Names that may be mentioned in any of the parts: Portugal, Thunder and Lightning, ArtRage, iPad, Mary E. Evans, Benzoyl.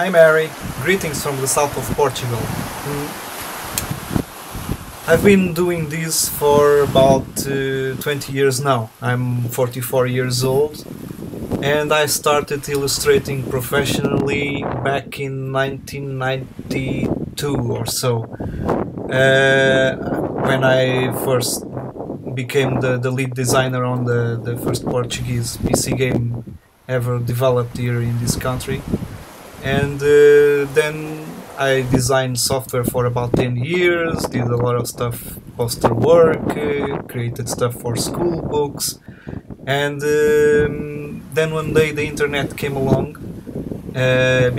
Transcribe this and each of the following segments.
Hi Mary, greetings from the south of Portugal. I've been doing this for about 20 years now. I'm 44 years old and I started illustrating professionally back in 1992 or so, when I first became the lead designer on the first Portuguese PC game ever developed here in this country. And then I designed software for about 10 years, did a lot of stuff, poster work, created stuff for school books, and then one day the internet came along,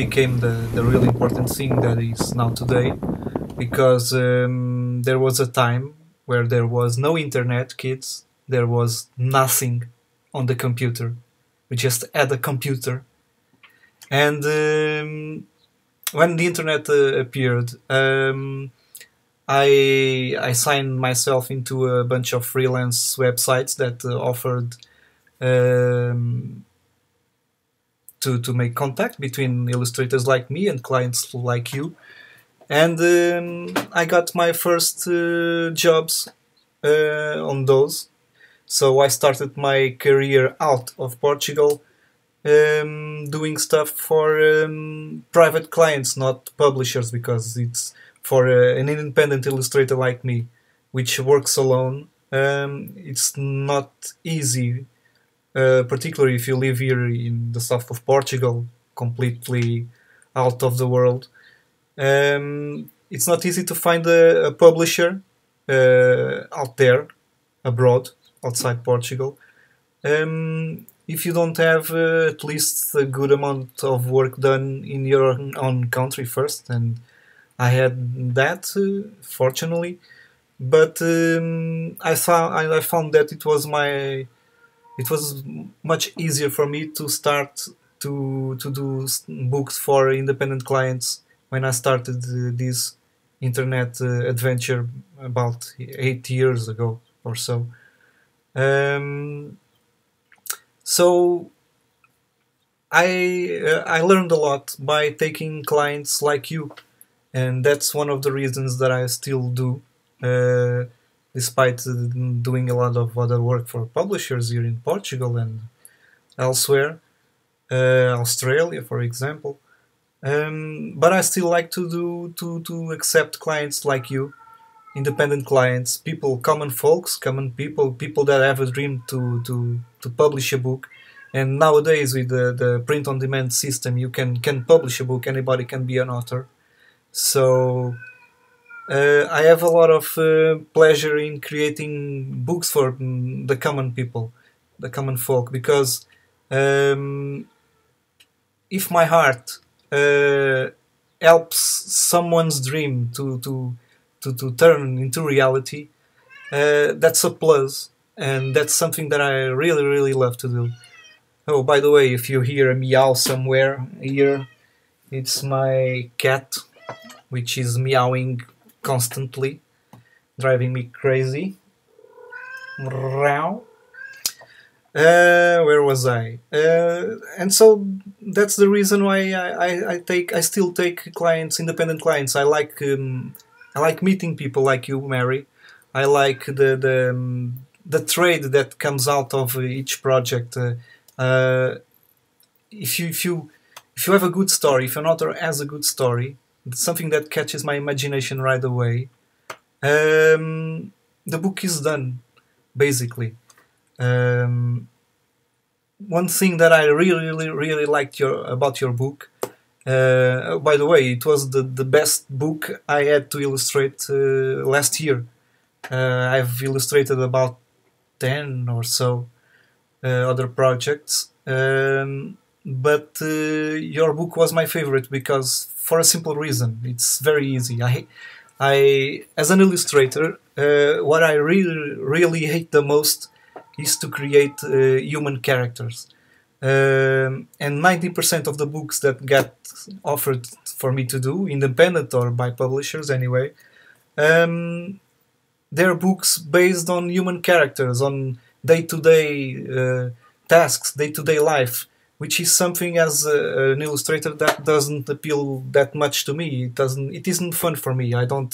became the really important thing that is now today, because there was a time where there was no internet, kids, there was nothing on the computer. We just had a computer. And when the internet appeared, I signed myself into a bunch of freelance websites that offered to make contact between illustrators like me and clients like you. And I got my first jobs on those. So I started my career out of Portugal, doing stuff for private clients, not publishers, because it's for an independent illustrator like me, which works alone. It's not easy, particularly if you live here in the south of Portugal, completely out of the world. It's not easy to find a publisher out there, abroad, outside Portugal. If you don't have at least a good amount of work done in your own country first, and I had that, fortunately, but I found that it was much easier for me to start to do books for independent clients when I started this internet adventure about 8 years ago or so. So I learned a lot by taking clients like you, and that's one of the reasons that I still do, despite doing a lot of other work for publishers here in Portugal and elsewhere, Australia for example. But I still like to accept clients like you, independent clients, common people, people that have a dream to publish a book. And nowadays with the print-on-demand system, you can publish a book, anybody can be an author. So I have a lot of pleasure in creating books for the common people, the common folk, because if my heart helps someone's dream to turn into reality, that's a plus, and that's something that I really, really love to do. Oh, by the way, if you hear a meow somewhere here, it's my cat, which is meowing constantly, driving me crazy. Where was I? And so that's the reason why I still take clients, independent clients. I like meeting people like you, Mary. I like the trade that comes out of each project. If you have a good story, if an author has a good story, it's something that catches my imagination right away. The book is done, basically. One thing that I really liked about your book. By the way, it was the best book I had to illustrate last year. I've illustrated about 10 or so other projects, but your book was my favorite because, for a simple reason, it's very easy. I as an illustrator, what I really hate the most is to create human characters. And 90% of the books that get offered for me to do, independent or by publishers anyway, they're books based on human characters, on day-to-day tasks, day-to-day life. which is something as an illustrator that doesn't appeal that much to me. It isn't fun for me. I don't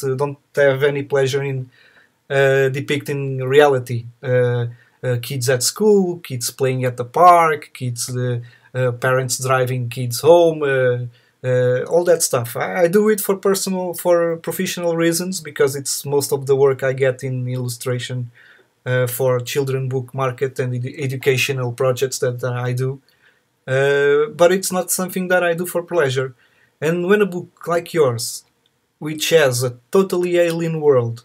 have any pleasure in depicting reality. Kids at school, kids playing at the park, kids, parents driving kids home, all that stuff. I do it for professional reasons, because it's most of the work I get in illustration for children book market and educational projects that I do. But it's not something that I do for pleasure. And when a book like yours, which has a totally alien world,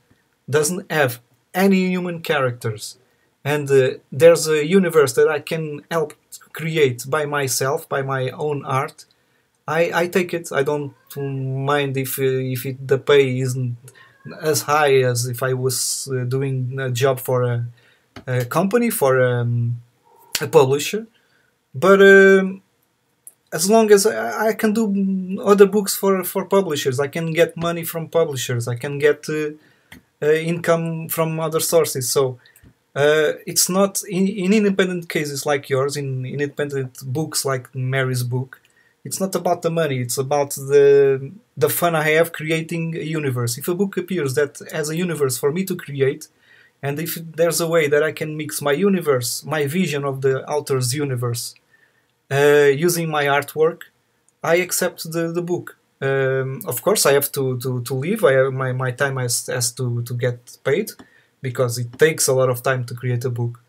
doesn't have any human characters, and there's a universe that I can help create by myself, by my own art, I take it. I don't mind if the pay isn't as high as if I was doing a job for a company, for a publisher. But as long as I can do other books for publishers, I can get money from publishers, I can get income from other sources. So it's not in independent cases like yours, in independent books like Mary's book, it's not about the money, it's about the fun I have creating a universe. If a book appears that has a universe for me to create, and if there's a way that I can mix my universe, my vision of the author's universe, using my artwork, I accept the book. Of course, I have to live. I have my time has to get paid, because it takes a lot of time to create a book.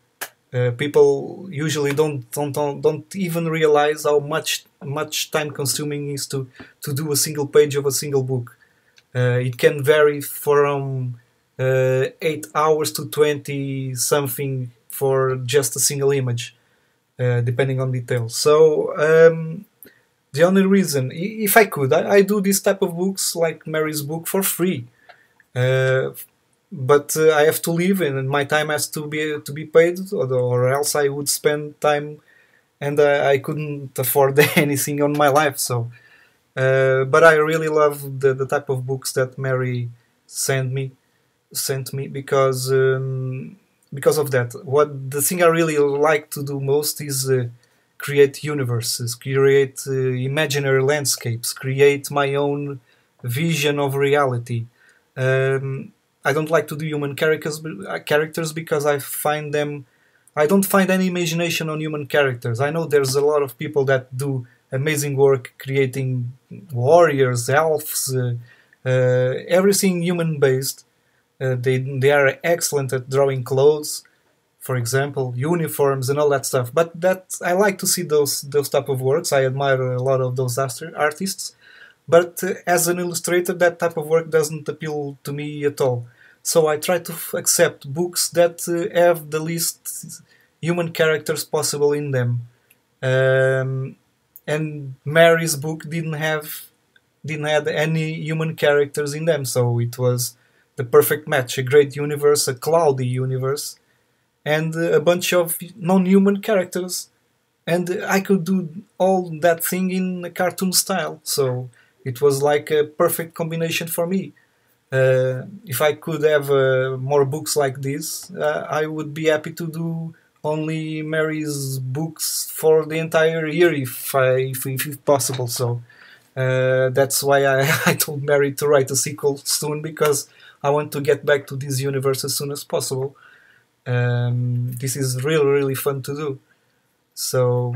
People usually don't even realize how much time consuming is to do a single page of a single book. It can vary from 8 hours to 20 something for just a single image, depending on details. So the only reason, if I could, I do this type of books like Mary's book for free, but I have to live, and my time has to be paid, or else I would spend time, and I couldn't afford anything on my life. So, but I really love the type of books that Mary sent me, because of that. The thing I really like to do most is create universes, create imaginary landscapes, create my own vision of reality. I don't like to do human characters because I don't find any imagination on human characters. I know there's a lot of people that do amazing work creating warriors, elves, everything human-based. They are excellent at drawing clothes, for example, uniforms and all that stuff. But I like to see those type of works. I admire a lot of those artists. But as an illustrator, that type of work doesn't appeal to me at all. So I try to accept books that have the least human characters possible in them. And Mary's book didn't have any human characters in them, so it was the perfect match, a great universe, a cloudy universe, and a bunch of non-human characters. And I could do all that thing in a cartoon style, so it was like a perfect combination for me. If I could have more books like this, I would be happy to do only Mary's books for the entire year, if possible. So that's why I told Mary to write a sequel soon, because I want to get back to this universe as soon as possible. This is really, really fun to do. So,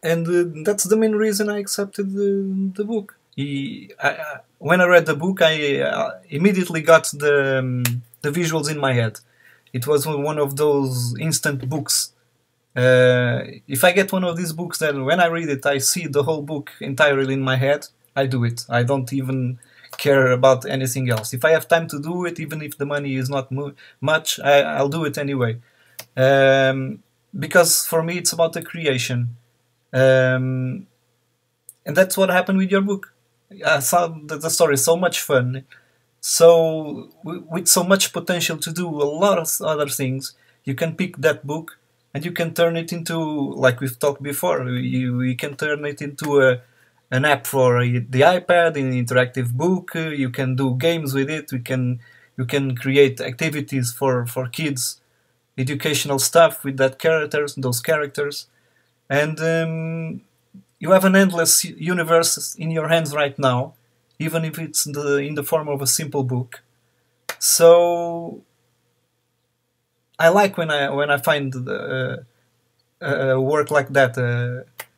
and that's the main reason I accepted the book. When I read the book, I immediately got the visuals in my head. It was one of those instant books. If I get one of these books, then when I read it, I see the whole book entirely in my head. I do it. I don't even care about anything else. If I have time to do it, even if the money is not much, I'll do it anyway. Because for me, it's about the creation. And that's what happened with your book. I saw the story so much fun, so with so much potential to do a lot of other things. You can pick that book and you can turn it into, like we've talked before, we can turn it into an app for the iPad, an interactive book. You can do games with it. You can create activities for kids, educational stuff with those characters. And you have an endless universe in your hands right now, even if it's in the form of a simple book. So I like when I find a work like that,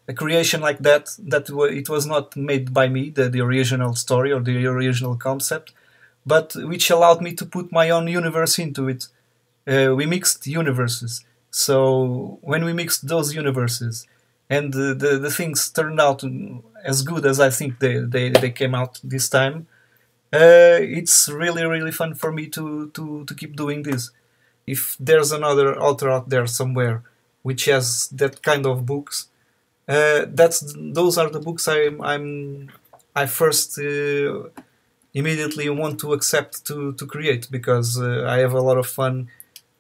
a creation like that, it was not made by me, the original story or the original concept, but which allowed me to put my own universe into it. We mixed universes. So when we mixed those universes, and the things turned out as good as I think they came out this time, it's really, really fun for me to keep doing this. If there's another author out there somewhere which has that kind of books, those are the books I first immediately want to accept to create, because I have a lot of fun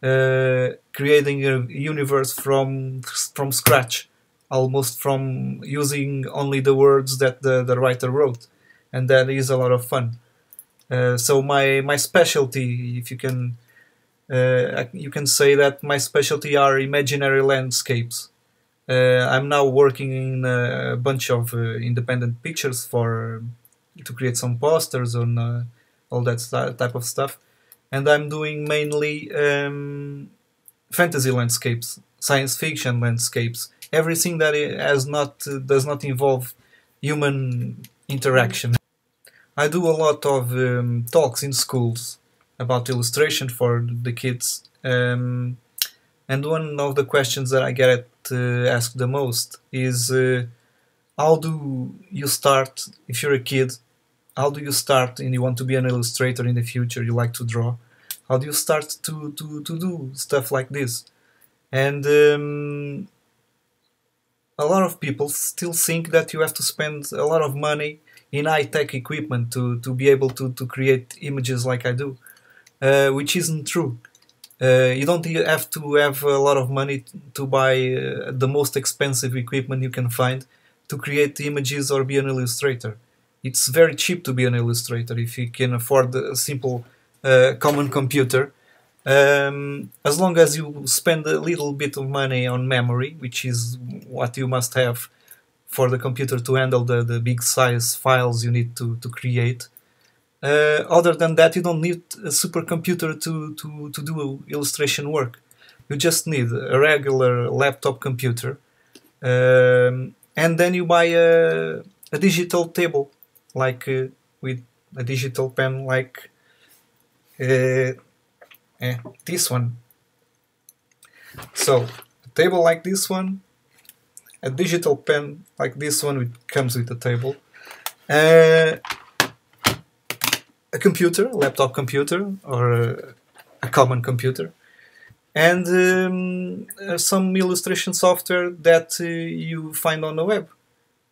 creating a universe from scratch, almost from using only the words that the writer wrote, and that is a lot of fun. So my specialty, if you can, you can say that my specialty are imaginary landscapes. I'm now working in a bunch of independent pictures to create some posters on all that type of stuff, and I'm doing mainly fantasy landscapes, science fiction landscapes, everything that does not involve human interaction. I do a lot of talks in schools about illustration for the kids, and one of the questions that I get asked the most is how do you start, if you're a kid, how do you start and you want to be an illustrator in the future, you like to draw, how do you start to do stuff like this? And a lot of people still think that you have to spend a lot of money in high-tech equipment to be able to create images like I do, which isn't true. You don't have to have a lot of money to buy the most expensive equipment you can find to create images or be an illustrator. It's very cheap to be an illustrator if you can afford a simple common computer. As long as you spend a little bit of money on memory, which is what you must have for the computer to handle the big size files you need to create. Other than that, you don't need a supercomputer to do illustration work. You just need a regular laptop computer, and then you buy a digital table, like with a digital pen, like this one. So a table like this one, a digital pen like this one, which comes with the table. A computer, a laptop computer, or a common computer, and some illustration software that you find on the web.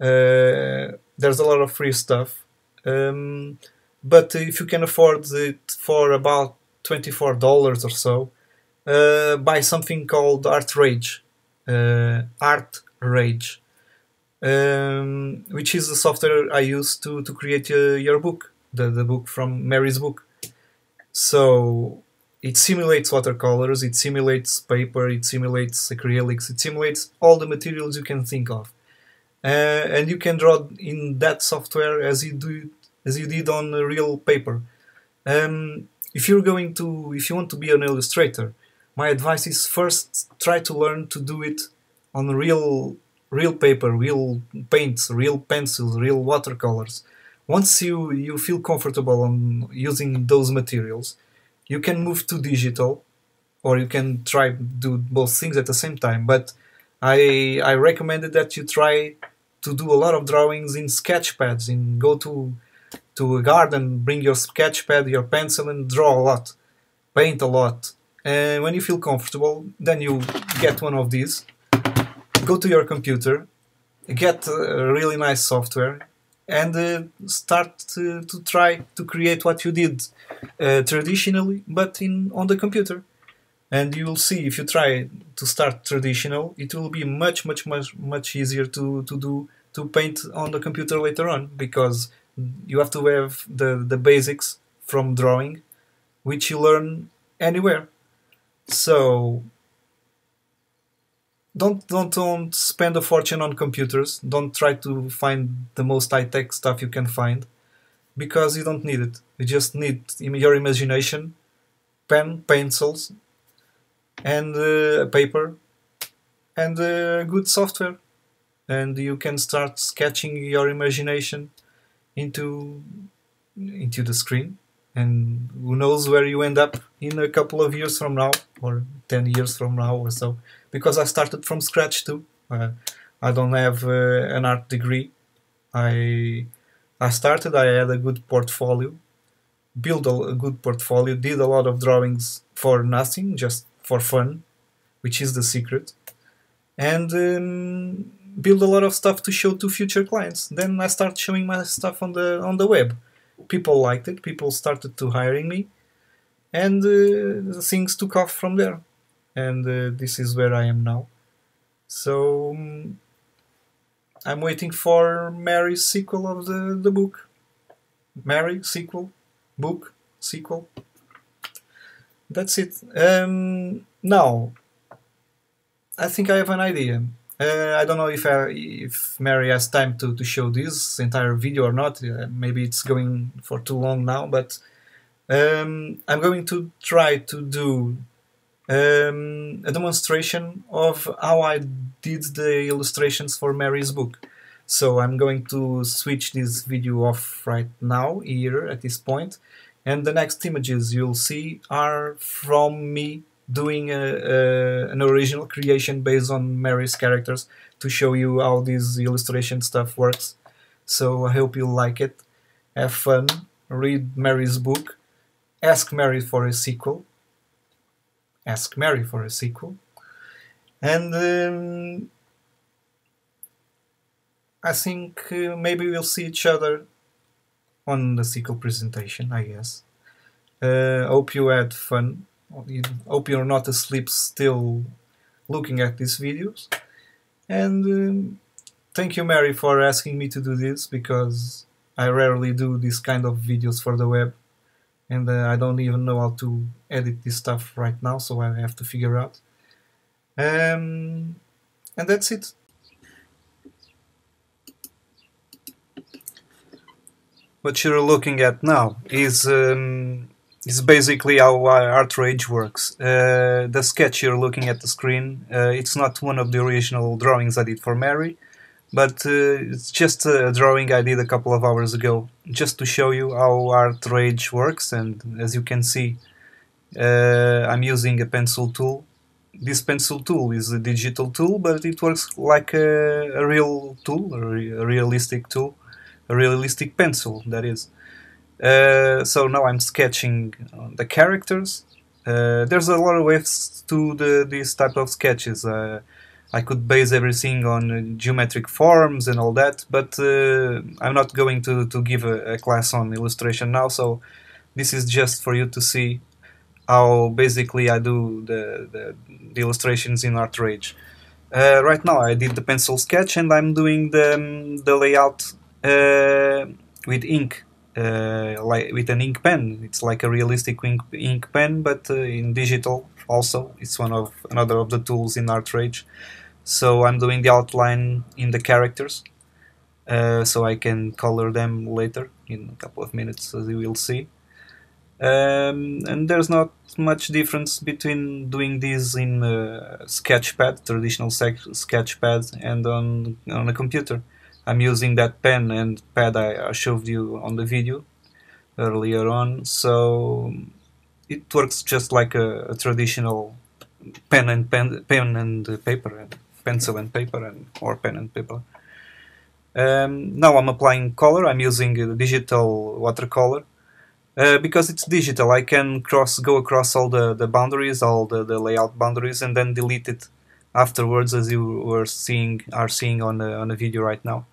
There's a lot of free stuff, but if you can afford it for about $24 or so, buy something called ArtRage, which is the software I use to create your book. The book from Mary's book. So it simulates watercolors, it simulates paper, it simulates acrylics, it simulates all the materials you can think of, and you can draw in that software as you did on real paper. If you want to be an illustrator, my advice is first try to learn to do it on real paper, real paints, real pencils, real watercolors. Once you feel comfortable on using those materials, you can move to digital, or you can try do both things at the same time. But I recommended that you try to do a lot of drawings in sketchpads. Go to a garden, bring your sketchpad, your pencil, and draw a lot, paint a lot. And when you feel comfortable, then you get one of these. Go to your computer, get a really nice software, and start to try to create what you did traditionally, but on the computer. And you will see, if you try to start traditional, it will be much, much, much, much easier to paint on the computer later on, because you have to have the basics from drawing, which you learn anywhere. So don't spend a fortune on computers. Don't try to find the most high-tech stuff you can find, because you don't need it. You just need your imagination, pen, pencils, and paper, and good software, and you can start sketching your imagination into the screen. And who knows where you end up in a couple of years from now, or 10 years from now or so. Because I started from scratch too. I don't have an art degree. I started, I had a good portfolio, built a good portfolio, did a lot of drawings for nothing, just for fun, which is the secret. And build a lot of stuff to show to future clients. Then I start showing my stuff on the web. People liked it, people started to hiring me, and things took off from there. And this is where I am now. So I'm waiting for Mary's sequel of the book. Mary, sequel, book, sequel. That's it. Now, I think I have an idea. I don't know if Mary has time to show this entire video or not. Maybe it's going for too long now, but I'm going to try to do a demonstration of how I did the illustrations for Mary's book. So I'm going to switch this video off right now, here, at this point, and the next images you'll see are from me doing an original creation based on Mary's characters to show you how this illustration stuff works. So I hope you'll like it. Have fun, read Mary's book, ask Mary for a sequel. Ask Mary for a sequel. And I think maybe we'll see each other on the sequel presentation, I guess. Hope you had fun. Hope you're not asleep still looking at these videos. And thank you, Mary, for asking me to do this, because I rarely do this kind of videos for the web, and I don't even know how to edit this stuff right now, so I have to figure out. And that's it. What you're looking at now is basically how ArtRage works. The sketch you're looking at the screen, it's not one of the original drawings I did for Mary, but it's just a drawing I did a couple of hours ago, just to show you how ArtRage works. And as you can see, I'm using a pencil tool. This pencil tool is a digital tool, but it works like a real tool, a realistic tool, a realistic pencil, that is. So now I'm sketching the characters. There's a lot of ways to these type of sketches. I could base everything on geometric forms and all that, but I'm not going to give a class on illustration now, so this is just for you to see how basically I do the illustrations in ArtRage. Right now I did the pencil sketch, and I'm doing the layout with ink. Like with an ink pen. It's like a realistic ink pen, but in digital also. It's another of the tools in ArtRage. So I'm doing the outline in the characters, so I can color them later in a couple of minutes, as you will see. And there's not much difference between doing this in sketchpad, traditional sketchpad, and on a computer. I'm using that pen and pad I showed you on the video earlier on, so it works just like a traditional pencil and paper, or pen and paper. Now I'm applying color. I'm using a digital watercolor because it's digital. I can go across all the boundaries, all the layout boundaries, and then delete it afterwards, as you are seeing on the video right now.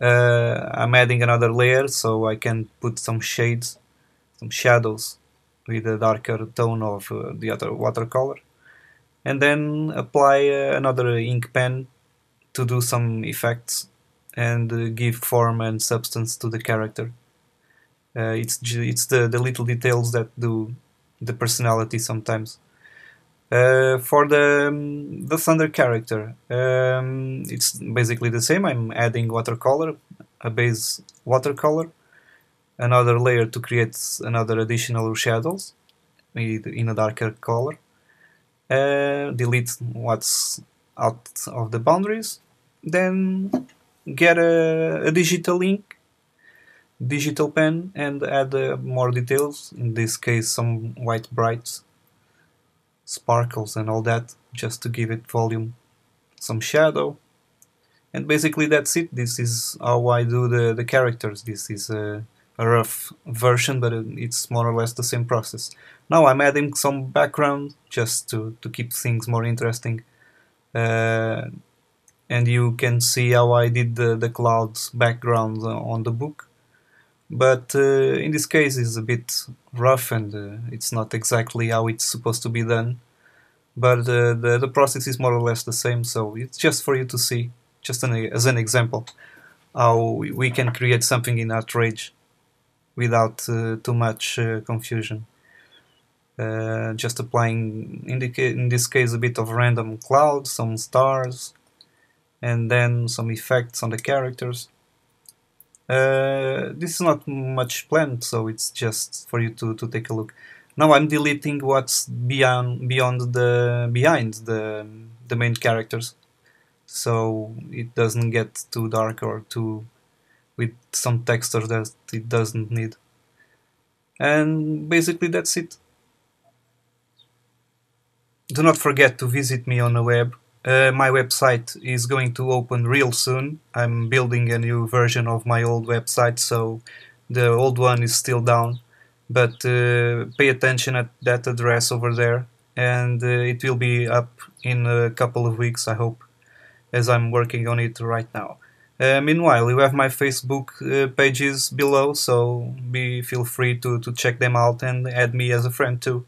I'm adding another layer so I can put some shades, some shadows with a darker tone of the other watercolor, and then apply another ink pen to do some effects and give form and substance to the character. It's the little details that do the personality sometimes. For the thunder character, it's basically the same. I'm adding watercolor, a base watercolor, another layer to create another additional shadows in a darker color, delete what's out of the boundaries, then get a digital ink, digital pen, and add more details, in this case some white bright sparkles and all that, just to give it volume, some shadow, and basically that's it. This is how I do the characters. This is a rough version, but it's more or less the same process. Now I'm adding some background just to keep things more interesting, and you can see how I did the clouds background on the book, but in this case it's a bit rough and it's not exactly how it's supposed to be done, but the process is more or less the same, so it's just for you to see, just as an example, how we can create something in ArtRage without too much confusion. Just applying, in this case, a bit of random clouds, some stars, and then some effects on the characters. This is not much planned, so it's just for you to take a look. Now I'm deleting what's behind the main characters, so it doesn't get too dark or too with some texture that it doesn't need. And basically that's it. Do not forget to visit me on the web. My website is going to open real soon. I'm building a new version of my old website, so the old one is still down. But pay attention at that address over there, and it will be up in a couple of weeks, I hope, as I'm working on it right now. Meanwhile, you have my Facebook pages below, so feel free to check them out and add me as a friend too.